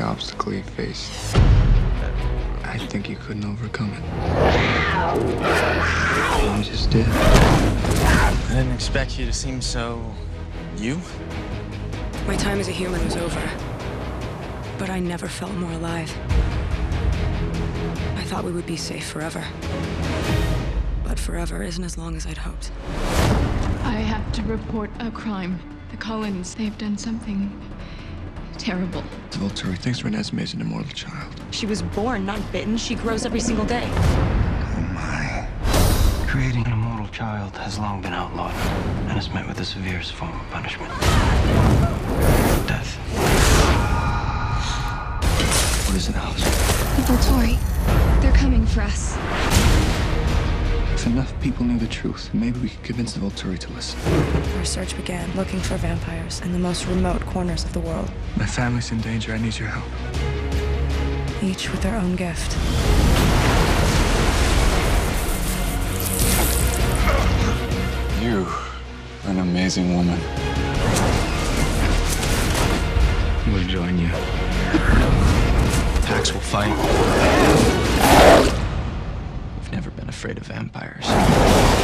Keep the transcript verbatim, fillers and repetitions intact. every obstacle you faced, I think you couldn't overcome it. You just did. I didn't expect you to seem so... you? My time as a human was over, but I never felt more alive. I thought we would be safe forever, but forever isn't as long as I'd hoped. I have to report a crime. The Collins, they've done something terrible. The Volturi thinks Renesmee is an immortal child. She was born, not bitten. She grows every single day. Oh my. Creating an immortal child has long been outlawed and is met with the severest form of punishment. Death. What is it, Alice? The Volturi. They're coming for us. If enough people knew the truth, maybe we could convince the Volturi to listen. Our search began, looking for vampires in the most remote corners of the world. My family's in danger. I need your help. Each with their own gift. You are an amazing woman. We'll join you. Pax will fight. I've never been afraid of vampires.